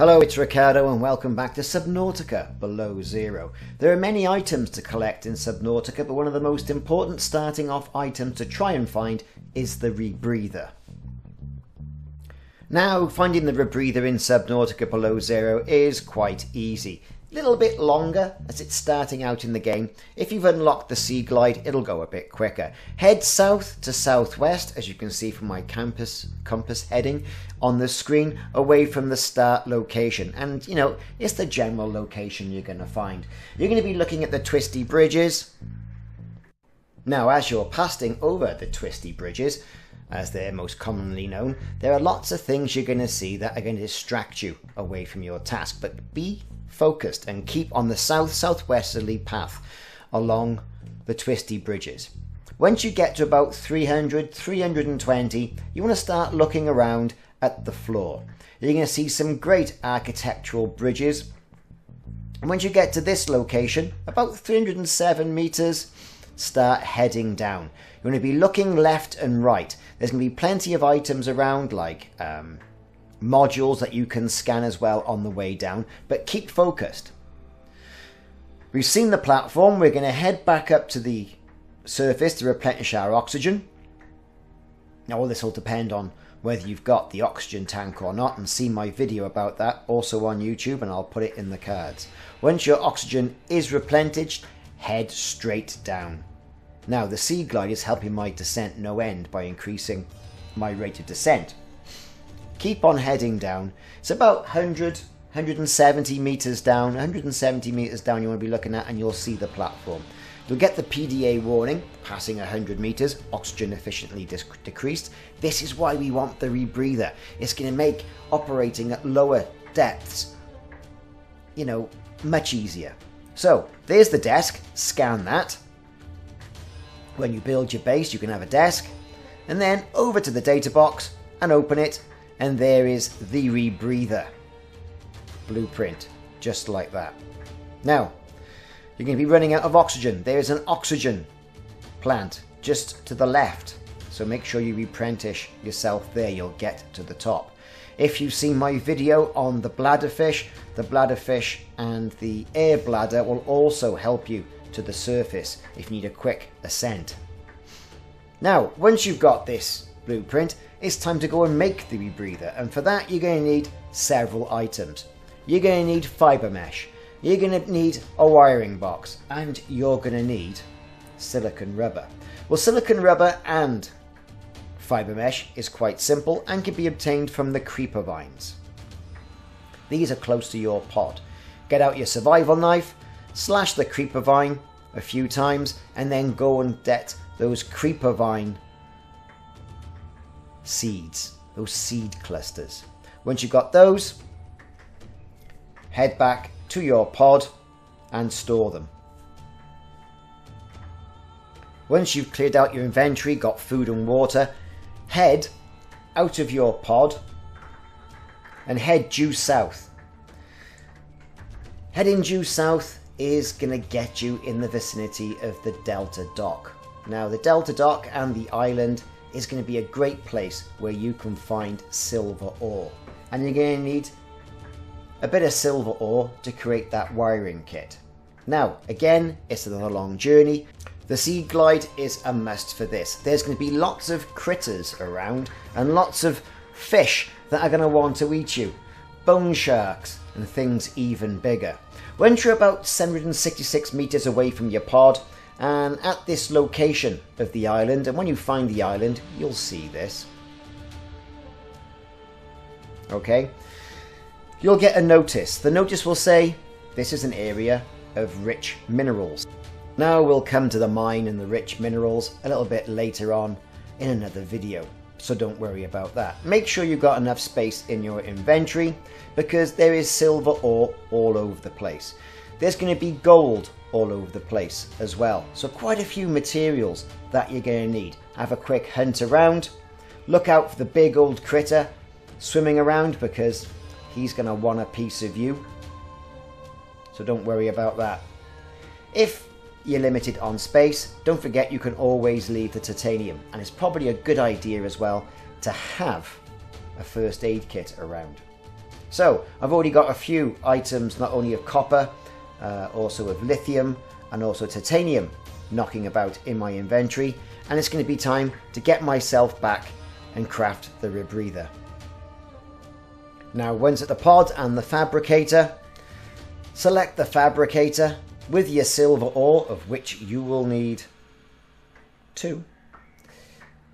Hello, it's Ricardo and welcome back to Subnautica Below Zero. There are many items to collect in Subnautica, but one of the most important starting off items to try and find is the Rebreather. Now, finding the Rebreather in Subnautica Below Zero is quite easy. A little bit longer as it's starting out in the game. If you've unlocked the sea glide, it'll go a bit quicker. Head south to southwest, as you can see from my compass heading on the screen, away from the start location. And you know, it's the general location you're going to find. You're going to be looking at the twisty bridges. Now, as you're passing over the twisty bridges, as they're most commonly known, there are lots of things you're going to see that are going to distract you away from your task, but be focused and keep on the southwesterly path along the twisty bridges. Once you get to about 320, you want to start looking around at the floor. You're going to see some great architectural bridges, and once you get to this location, about 307 meters, start heading down. You're going to be looking left and right. There's going to be plenty of items around, like modules that you can scan as well on the way down, but keep focused. We've seen the platform. We're going to head back up to the surface to replenish our oxygen. Now, all this will depend on whether you've got the oxygen tank or not, and see my video about that also on YouTube, and I'll put it in the cards. Once your oxygen is replenished, head straight down. Now, the sea glide is helping my descent no end by increasing my rate of descent. Keep on heading down. It's about 170 meters down you want to be looking at, and you'll see the platform. You'll get the PDA warning, passing 100 meters, oxygen efficiently decreased. This is why we want the Rebreather. It's going to make operating at lower depths, you know, much easier. So there's the desk, scan that. When you build your base, you can have a desk, and then over to the data box and open it. And there is the Rebreather blueprint, just like that. Now, you're going to be running out of oxygen. There is an oxygen plant just to the left, so make sure you replenish yourself there. You'll get to the top. If you've seen my video on the bladderfish and the air bladder will also help you to the surface if you need a quick ascent. Now, once you've got this blueprint, it's time to go and make the Rebreather, and for that you're going to need several items. You're going to need fiber mesh, you're going to need a wiring box, and you're going to need silicon rubber. Well, silicon rubber and fiber mesh is quite simple and can be obtained from the creeper vines. These are close to your pod. Get out your survival knife, slash the creeper vine a few times, and then go and get those creeper vine seeds, those seed clusters. Once you've got those, head back to your pod and store them. Once you've cleared out your inventory, got food and water, head out of your pod and head due south. Heading due south is going to get you in the vicinity of the Delta Dock. Now, the Delta Dock and the island is going to be a great place where you can find silver ore, and you're going to need a bit of silver ore to create that wiring kit. Now, again, it's another long journey. The sea glide is a must for this. There's going to be lots of critters around and lots of fish that are going to want to eat you, bone sharks and things even bigger. Once you're about 766 meters away from your pod, and at this location of the island, and when you find the island, you'll see this. Okay, you'll get a notice. The notice will say, this is an area of rich minerals. Now, we'll come to the mine and the rich minerals a little bit later on in another video, so don't worry about that. Make sure you've got enough space in your inventory, because there is silver ore all over the place. There's going to be gold all over the place as well. So quite a few materials that you're going to need. Have a quick hunt around. Look out for the big old critter swimming around, because he's going to want a piece of you. So don't worry about that. If you're limited on space, don't forget you can always leave the titanium. And it's probably a good idea as well to have a first aid kit around. So I've already got a few items, not only of copper, also of lithium and also titanium knocking about in my inventory, and it's going to be time to get myself back and craft the rebreather. Now once at the pod and the fabricator, select the fabricator with your silver ore, of which you will need two.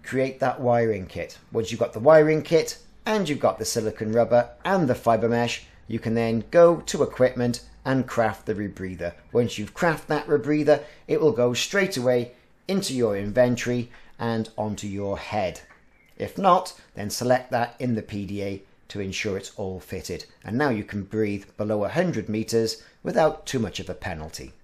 Create that wiring kit. Once you've got the wiring kit and you've got the silicon rubber and the fiber mesh, you can then go to equipment and craft the rebreather. Once you've crafted that rebreather, it will go straight away into your inventory and onto your head. If not, then select that in the PDA to ensure it's all fitted. And now you can breathe below 100 meters without too much of a penalty.